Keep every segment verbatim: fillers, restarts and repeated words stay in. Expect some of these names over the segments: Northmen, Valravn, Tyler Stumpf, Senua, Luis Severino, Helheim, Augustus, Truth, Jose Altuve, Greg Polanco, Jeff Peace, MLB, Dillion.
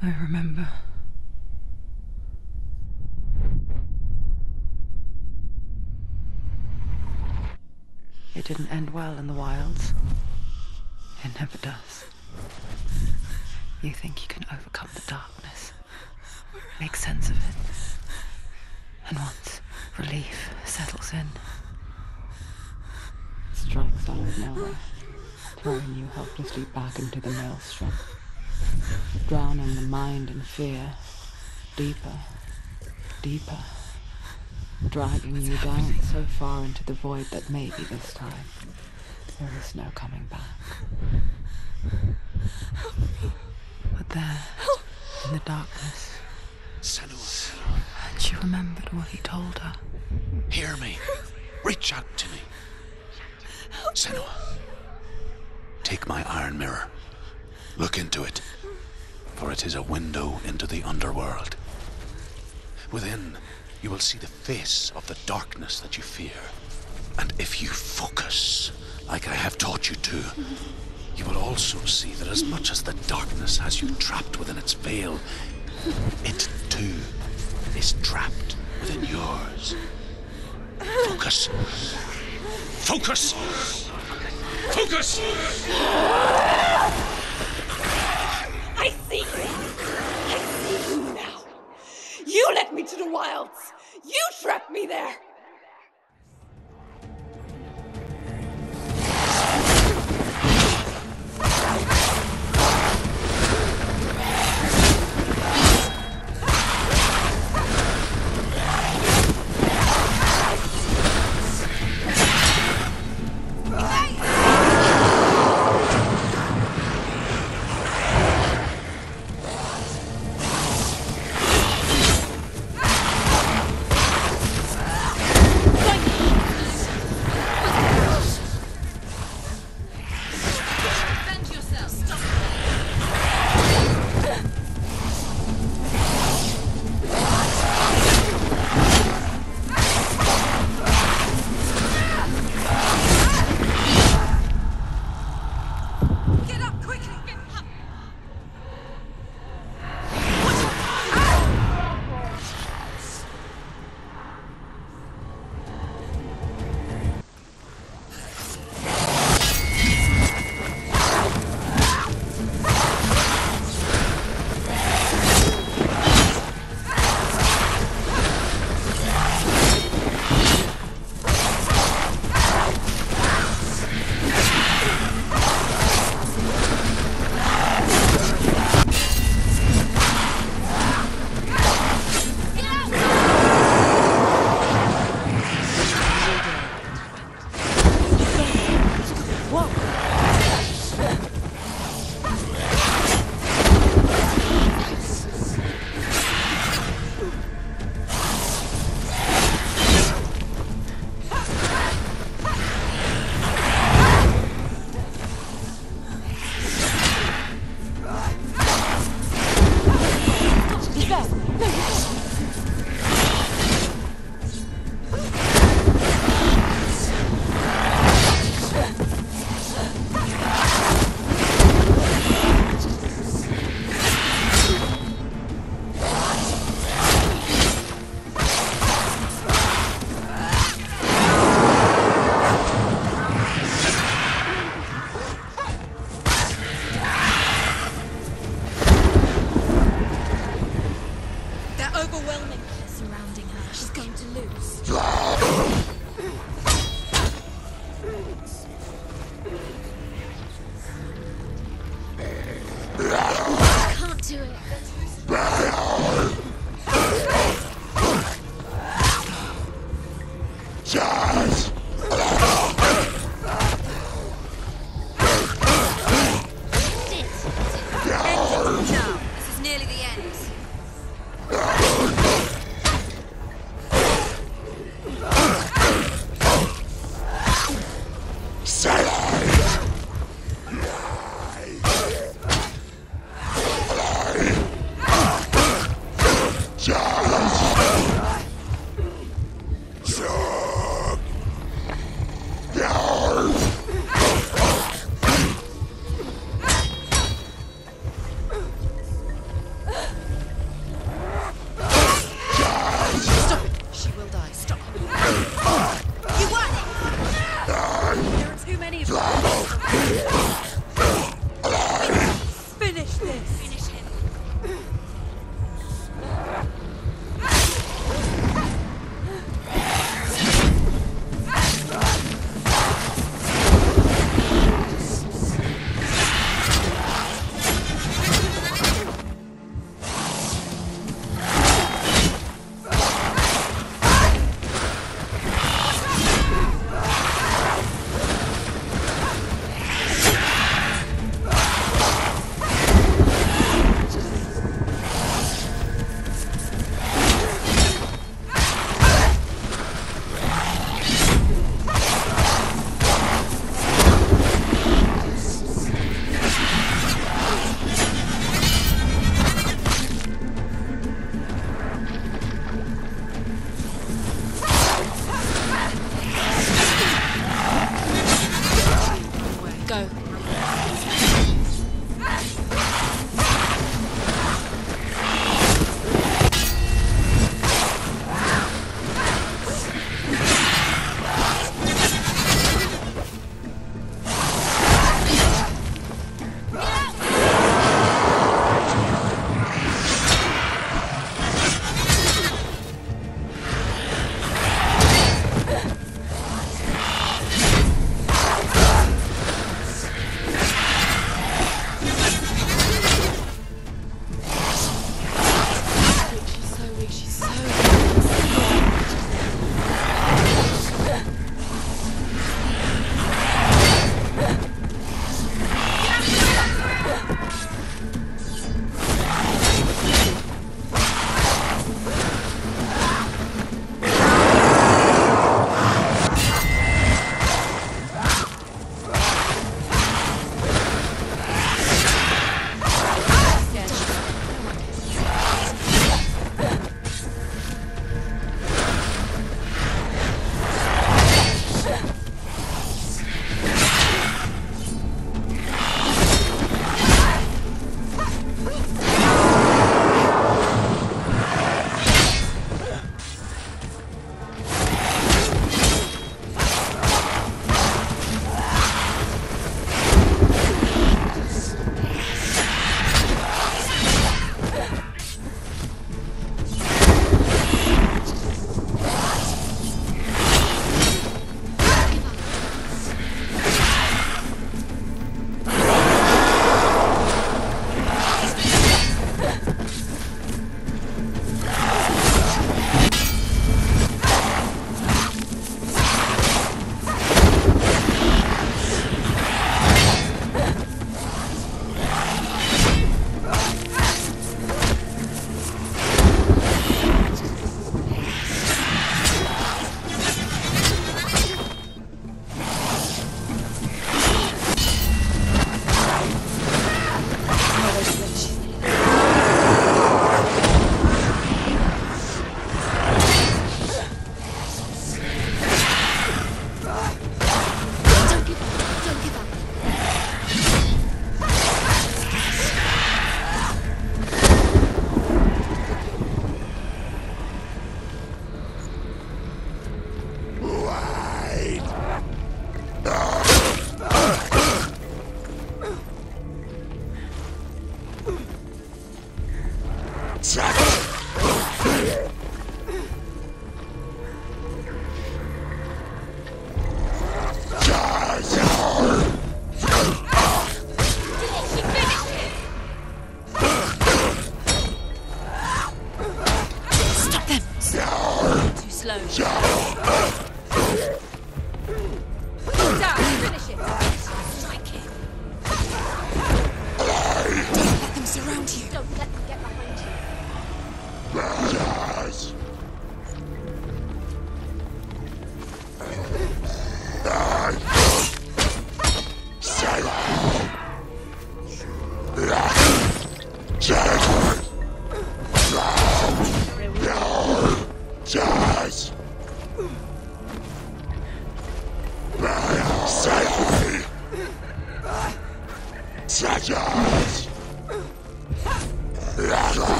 I remember. It didn't end well in the wilds. It never does. You think you can overcome the darkness, make sense of it, and once relief settles in, it strikes out of nowhere, throwing you helplessly back into the maelstrom, drowning the mind in fear, deeper, deeper, dragging What's you happening? down so far into the void that maybe this time there is no coming back. But there, in the darkness, and she remembered what he told her. Hear me. Reach out to me. Senua, take my iron mirror. Look into it, for it is a window into the underworld. Within, you will see the face of the darkness that you fear. And if you focus, like I have taught you to, you will also see that as much as the darkness has you trapped within its veil, it too is trapped within yours. Focus! Focus! Focus! I see you! I see you now! You led me to the wilds! You trapped me there! this! Finish him. Shut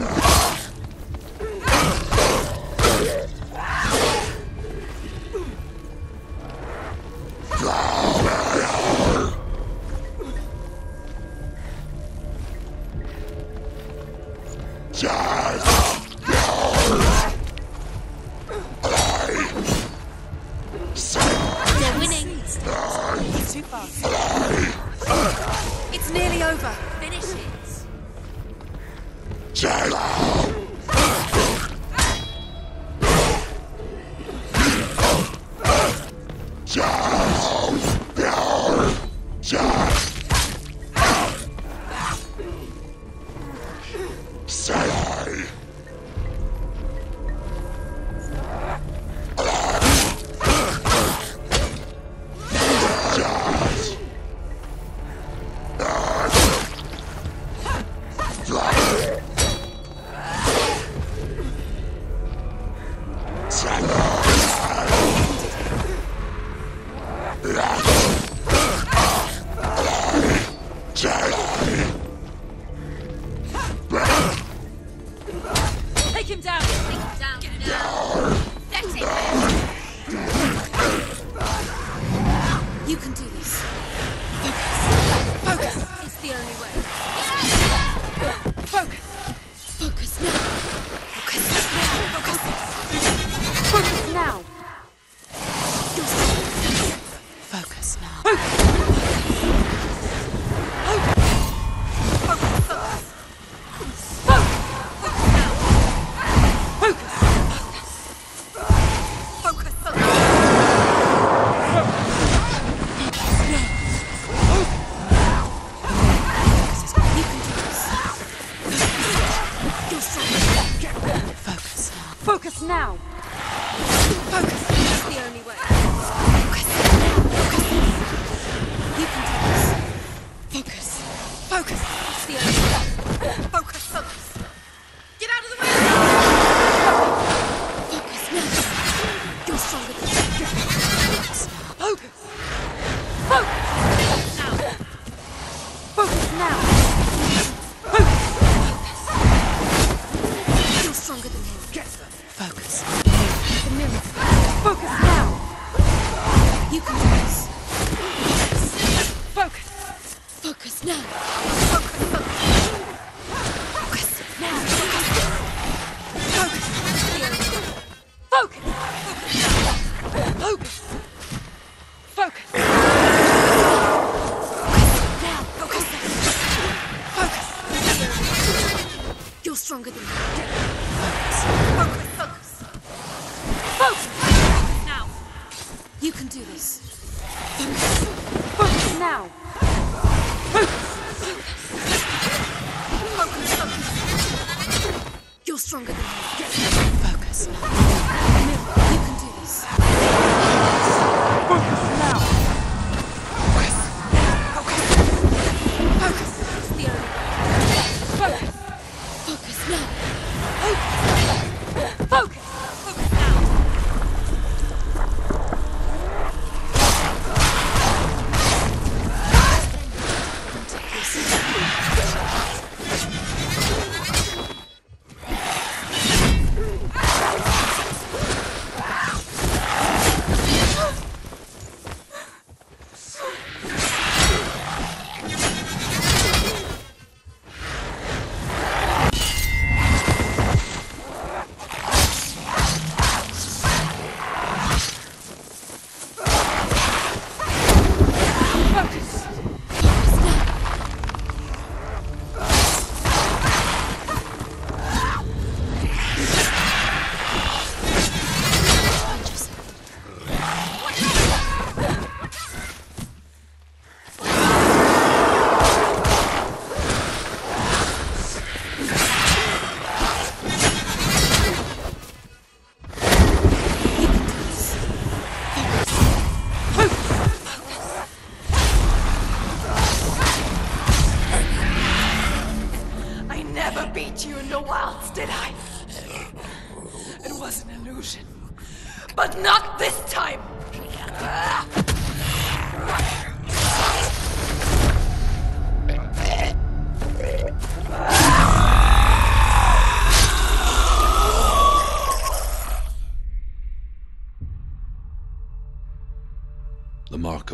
up! him down! Take him down! Get him down! That's it! You can do this. Focus! Focus! It's the only way. Focus! Focus now! Focus now! Focus! Focus now! Focus now! Focus!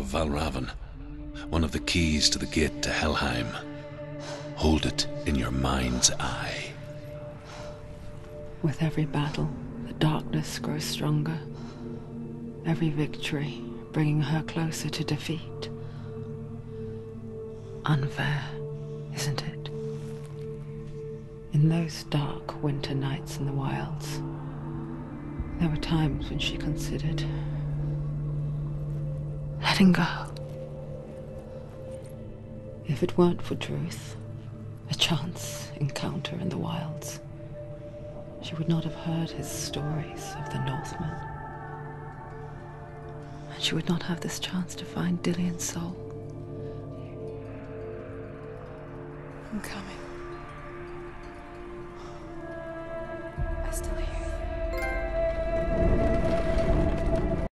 Valravn, one of the keys to the gate to Helheim. Hold it in your mind's eye. With every battle, the darkness grows stronger. Every victory, bringing her closer to defeat. Unfair, isn't it? In those dark winter nights in the wilds, there were times when she considered letting go. If it weren't for Truth, a chance encounter in the wilds, she would not have heard his stories of the Northmen. And she would not have this chance to find Dillion's soul. I'm coming.